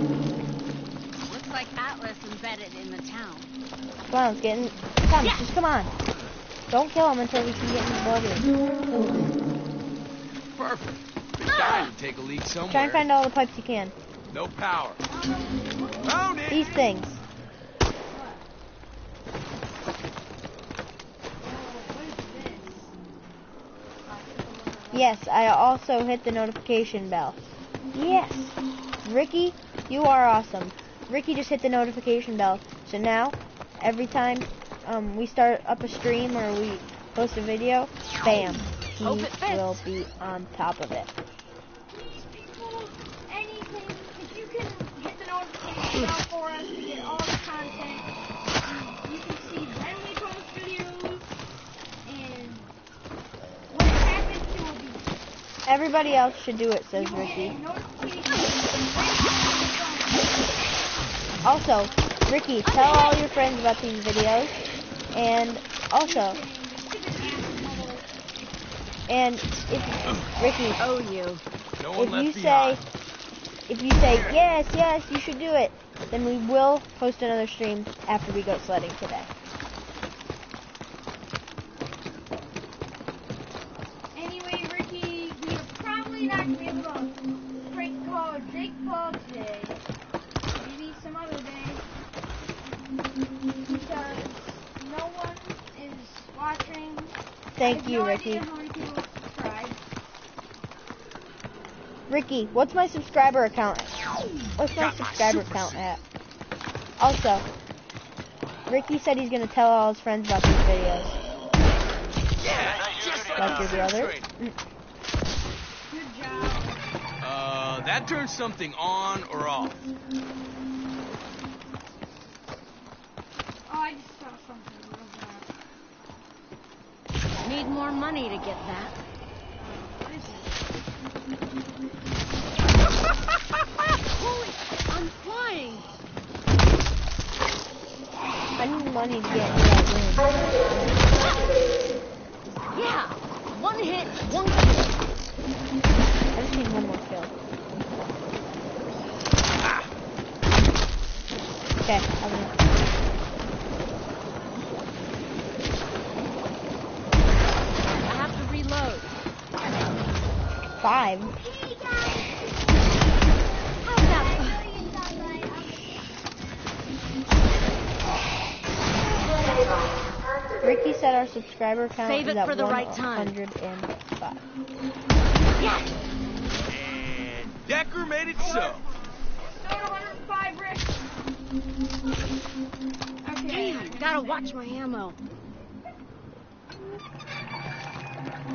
Looks like Atlas embedded in the town. Come on, Tom, yeah. Just come on. Don't kill him until we can get in the building. Perfect. This guy would take a leak somewhere. Try and find all the pipes you can. No power. Found it. These things. Yes, I also hit the notification bell. Yes. Ricky, you are awesome. Ricky just hit the notification bell. So now, every time we start up a stream or we post a video, bam, he will be on top of it. Please, people, anything, if you can hit the notification bell for us to get all the content, you can see when we post videos, and when it happens, it will be. Everybody else should do it, says Ricky. Also, Ricky, tell all your friends about these videos, and also, and if Ricky, if you say yes, yes, you should do it, then we will post another stream after we go sledding today. Anyway, Ricky, we are probably not gonna be able to break Call of Jake Paul today. Maybe some other day. Because no one is watching. Thank you, Ricky. How many people subscribe. Ricky, what's my subscriber account? What's my subscriber count at? Also, Ricky said he's gonna tell all his friends about these videos. Yeah, just like your brother. Good job. That turns something on or off. I just saw something real bad. Need more money to get that. What is it? Holy, I'm flying. I need money to get that. Yeah, one hit, one kill. I just need one more kill. Okay, I'm gonna. Five. Hey guys. Ricky said our subscriber count is at 105. Yes. And Decker made it so. Let's go to 105, Rick. Okay. Damn, gotta watch my ammo.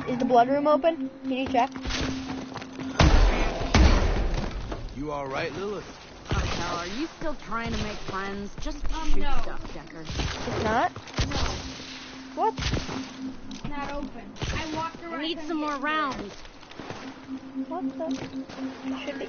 Is the blood room open? Can you check? You all right, Lilith? Oh, hell, are you still trying to make friends? Just shoot stuff, Decker. It's not? No. What? It's not open. I walked around. I need some more rounds. What the? It should be.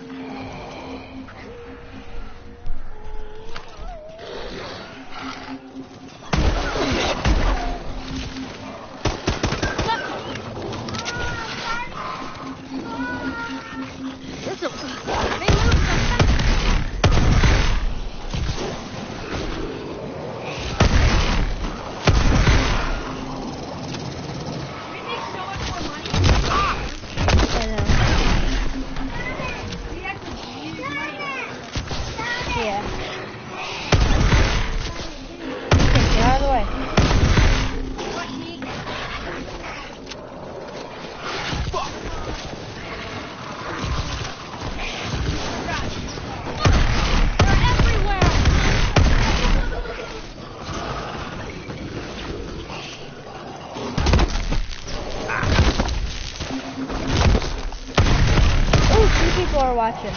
Watching.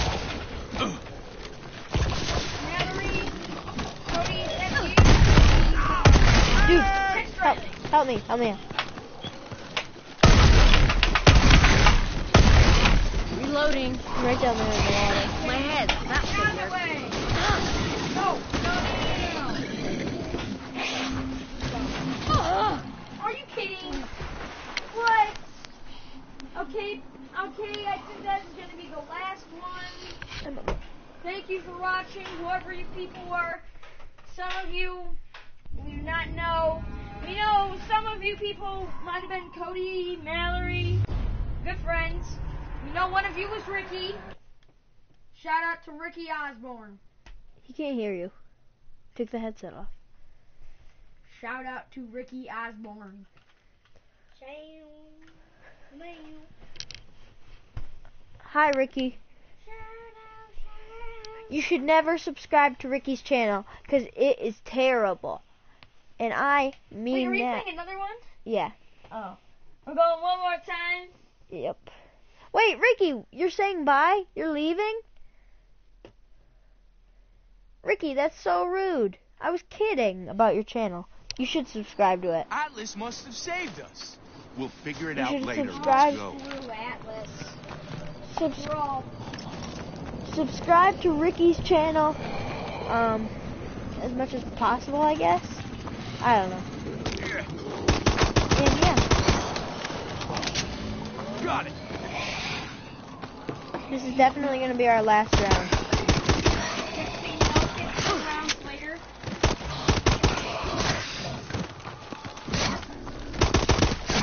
help me, help me. Reloading. Right down there. My head. That should work. No. Are you kidding? What? Okay, okay. I think that's gonna be the last one. Thank you for watching, whoever you people were. Some of you, we do not know. We know some of you people might have been Cody, Mallory, good friends. We know one of you was Ricky. Shout out to Ricky Osborne. He can't hear you. Take the headset off. Shout out to Ricky Osborne. Hi, Ricky. You should never subscribe to Ricky's channel because it is terrible. And I mean that. Wait, are we playing another one? Yeah. Oh. We're going one more time? Yep. Wait, Ricky, you're saying bye? You're leaving? Ricky, that's so rude. I was kidding about your channel. You should subscribe to it. Atlas must have saved us. We'll figure it out later. Subscribe. Let's go. Atlas. Subscribe to Ricky's channel as much as possible, I guess. I don't know. And yeah. Got it. This is definitely going to be our last round. 15 rounds later.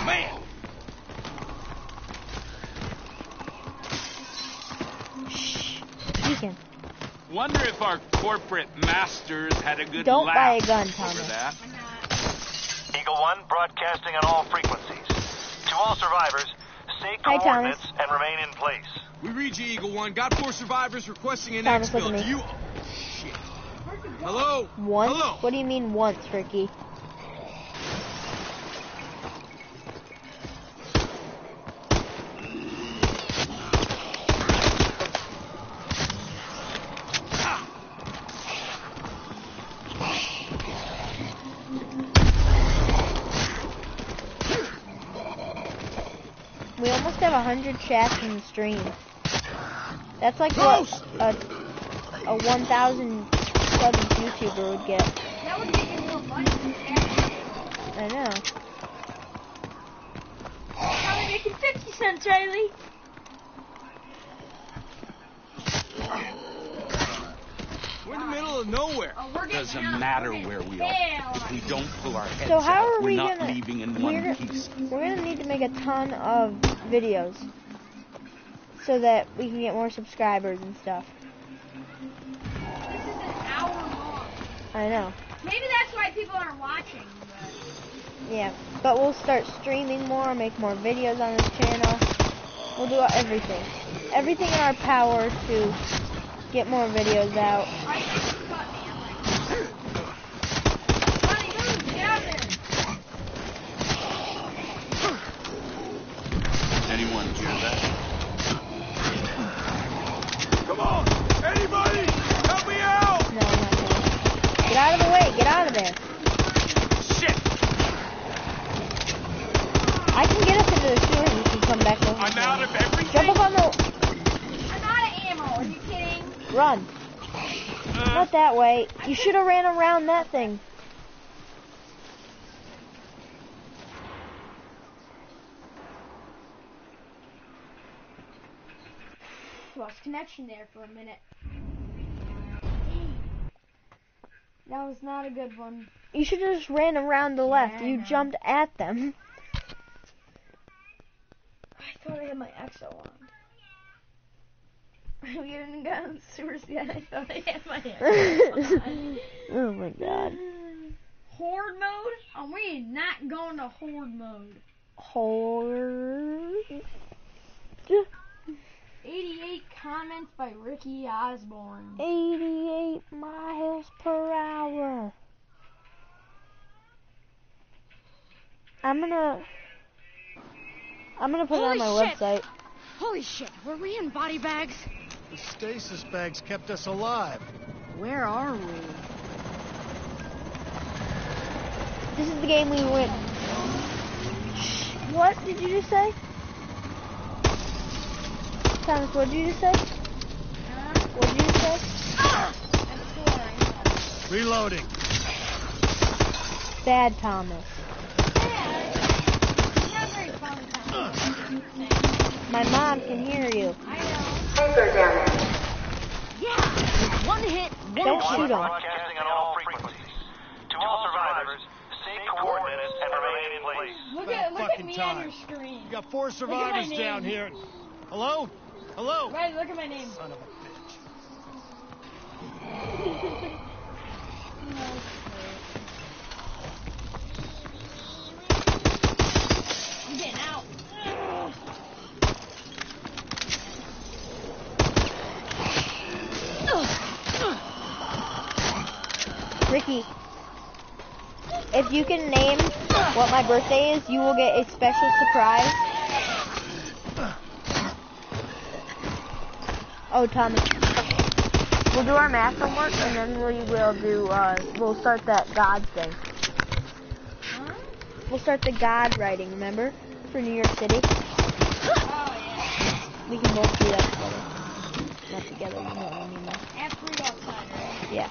Man! Shh. You can. Wonder if our corporate masters had a good laugh. Don't buy a gun, Thomas. That. Eagle 1 broadcasting on all frequencies. To all survivors, stay coordinates and remain in place. We read you, Eagle 1. Got 4 survivors requesting an exfil. Do you... Oh, shit. Hello? Once? Hello? What do you mean once, Ricky? We almost have 100 chats in the stream. That's like what a 1,000 sub YouTuber would get. That would get you more money. I know. I'm making 50 cents, Riley. We're in the middle of nowhere. Oh, doesn't matter where we are. If we don't pull our heads out, we're not leaving in one piece. We're going to need to make a ton of videos. So that we can get more subscribers and stuff. This is an hour long. I know. Maybe that's why people aren't watching. But... yeah, but we'll start streaming more, make more videos on this channel. We'll do everything. Everything in our power to get more videos out. Anyone hear that? Come on! Anybody! Help me out! No, I'm not gonna. Get out of the way! Get out of there! Shit! I can get us into the sewer and you can come back over. I'm out of everything! Jump up on the... I'm out of ammo! Are you kidding? Run! Not that way. You should have ran around that thing. Lost connection there for a minute. That was not a good one. You should have just ran around the left. You jumped at them. I thought I had my exo on. We haven't gotten sewers yet. I thought I had my exo on. Oh my god. Horde mode? Are we not going to horde mode? Horde. 88 comments by Ricky Osborne. 88 miles per hour. I'm gonna put it on my website. Holy shit! Were we in body bags? The stasis bags kept us alive. Where are we? This is the game we win. What did you just say? Thomas, what did you just say? What did you just say? That's reloading. Bad Thomas. My mom can hear you. I know. Laser damage. Yeah. One hit. Don't shoot on. Broadcasting on all frequencies. To all survivors, save coordinates and remain in place. Look at me on your screen. You got 4 survivors down here. Hello? Hello? Right, look at my name. Son of a bitch. No. I'm getting out. Ricky, if you can name what my birthday is, you will get a special surprise. Oh, Tommy. We'll do our math homework, and then we will do, we'll start that God thing. We'll start the God writing, remember? For New York City. Oh, yeah. We can both do that together. Not together, no, anymore. After we go outside, right? Yeah.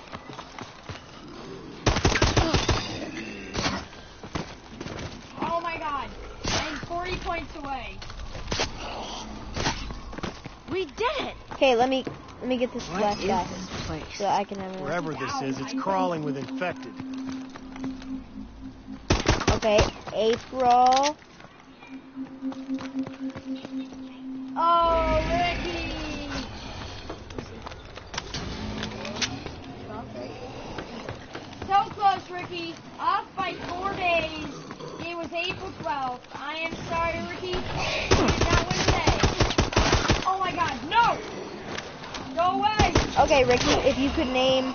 Oh my god, I'm 40 points away. We did it! Okay, let me get this flash out so I can have it. Wherever this is, it's crawling with infected. Okay, April. Oh, Ricky! So close, Ricky. Off by 4 days. It was April 12th. I am sorry, Ricky. You did not win today. Oh my god, no! Go away! Okay, Ricky, if you could name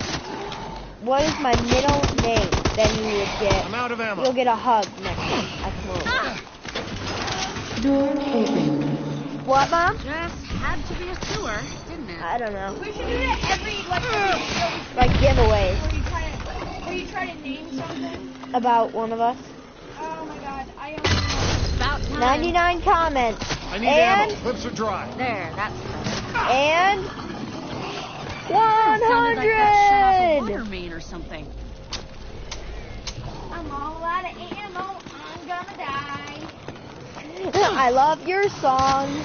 what is my middle name, then you would get. I'm out of ammo. You'll get a hug next time. I Door open. What, Mom? Just had to be a sewer, didn't it? I don't know. We should do that every like giveaways. Where you try to name something about one of us. Oh my god, I only about time. 99 comments. I need ammo. Clips are dry. There, that's good. And 100. Sounded like that shot off a water main or something. I'm all out of ammo. I'm gonna die. I love your songs.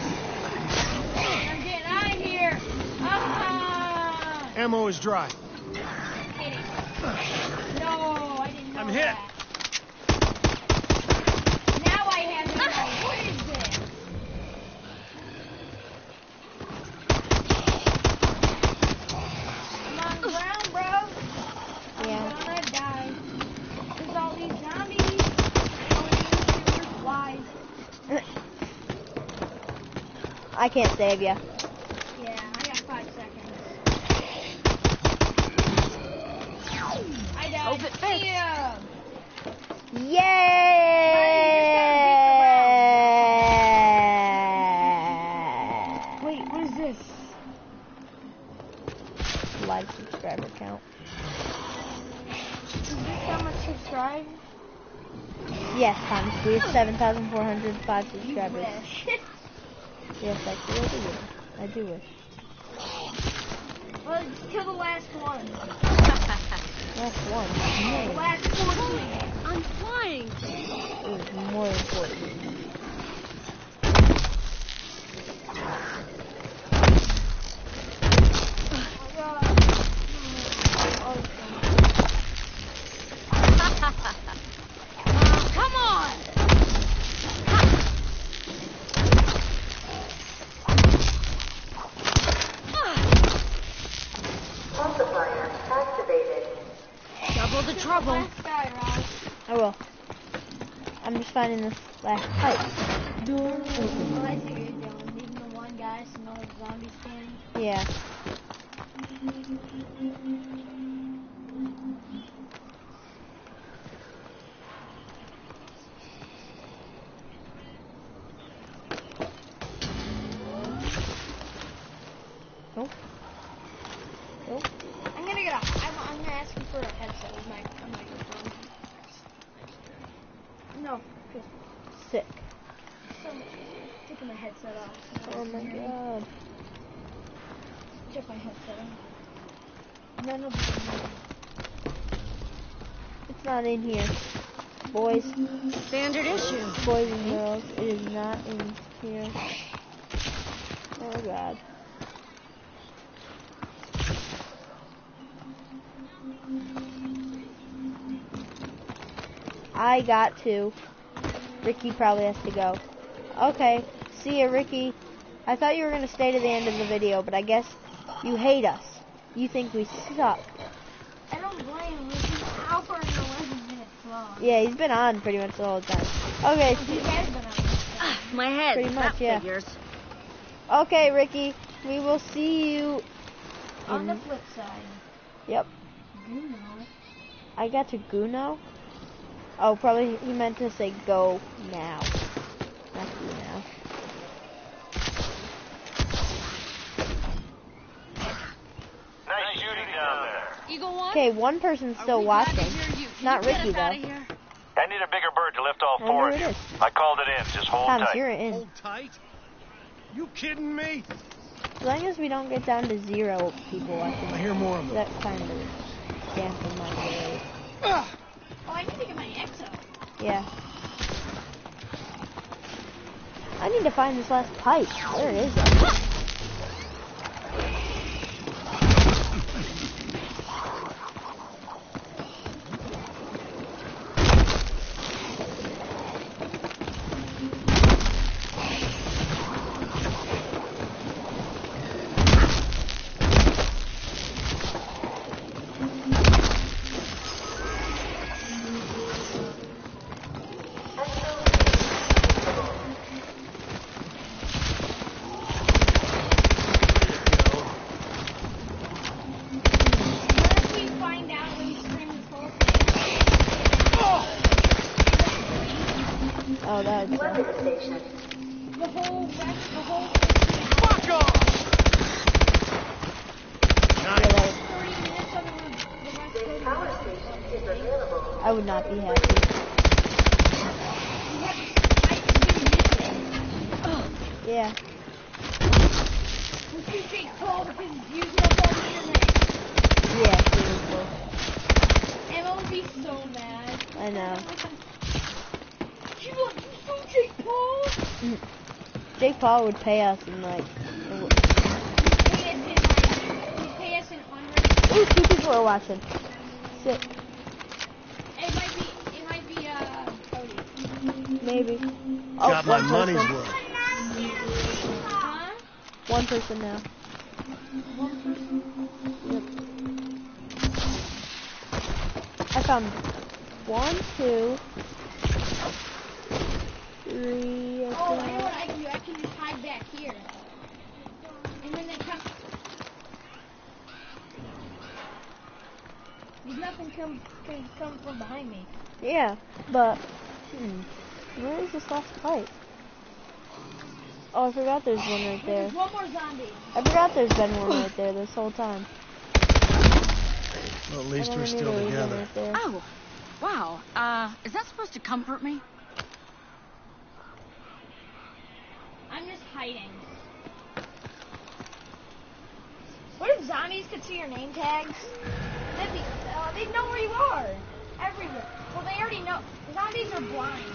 I'm getting out of here. Ammo is dry. No, I didn't know I'm hit. That. Now I have no ammo. What is this? I'm on the ground, bro. Yeah. I'm gonna die. There's all these zombies. I can't save you. Yeah, I got 5 seconds. I died. Hope it fits. Yeah. Yay! Wait, what is this? Live subscriber count. Is this how much subscribe? Yes, Thomas, we have 7,405 subscribers. Yes, I do wish. Well, kill the last one. The last 14. I'm flying. It was more important. Oh, my God. Come on! Multiplier activated. Double the trouble. I will. I'm just finding this last pipe. Door open. Well, I figured they were leaving the one guy so no zombies can. Yeah. Sick. so much easier. Taking my headset off. Oh my god. Took my headset off. None of them. It's not in here. Boys. Standard issue. Boys and girls, it is not in here. Oh god. I got to. Ricky probably has to go. Okay, see ya, Ricky. I thought you were gonna stay to the end of the video, but I guess you hate us. You think we suck. I don't blame Ricky. How far is the 11 minutes long? Yeah, he's been on pretty much the whole time. Okay. He has been on. My head. Pretty much, yeah. Figures. Okay, Ricky. We will see you on the flip side. Yep. Guno. I got to Guno. Oh, probably he meant to say go now. Not go now. Nice shooting down there. Eagle one. Okay, one person's still watching. Not Ricky though. I need a bigger bird to lift all four of you. I called it in. Just hold tight. Tom's, you're in. Hold tight. You kidding me? As long as we don't get down to zero people watching. I hear more of them. That's kind of dampen my day. Oh, I need to get my EXO. Yeah. I need to find this last pipe. There it is. I would not be happy. Yeah. This is Jake Paul because he's using up all the internet. Yeah, beautiful. Emma would be so mad. I know. You want to sue Jake Paul? Jake Paul would pay us in like... He'd pay us in $100. Ooh, 2 people are watching. Sit. Maybe. Oh, got my money's worth. Huh? One person now. One person? Yep. I found 1, 2, 3. Okay. Oh, I know what I can do. I can just hide back here. And when they come, nothing can come from behind me. Yeah, but. Where is this last pipe? Oh, I forgot there's one right there. There's one more zombie. I forgot there's been one right there this whole time. Well, at least we're still together. Right, oh, wow. Is that supposed to comfort me? I'm just hiding. What if zombies could see your name tags? That'd be, they'd know where you are. Everywhere. Well, they already know. Zombies are blind.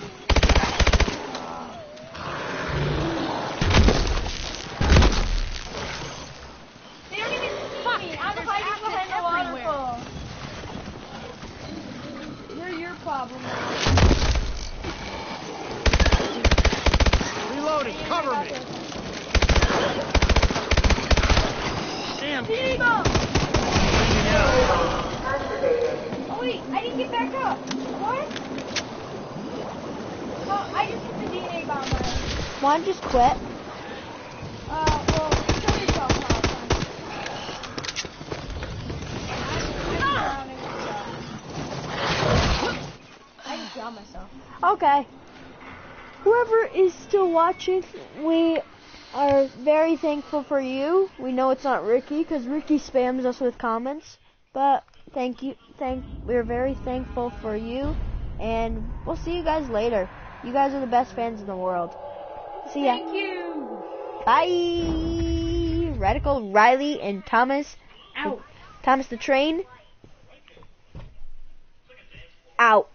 They don't even see me. I'm hiding behind the waterfall. You're your problem. Reloading. Cover me. Damn. Oh, wait. I didn't get back up. What? Oh, I just hit the DNA bomb right. Why don't you just quit? Well, kill yourself now. I just drowned myself. Okay. Whoever is still watching, we are very thankful for you. We know it's not Ricky, because Ricky spams us with comments. But thank you. We're very thankful for you. And we'll see you guys later. You guys are the best fans in the world. See ya. Thank you. Bye. Radical Riley and Thomas. Ow. Thomas the Train. Out.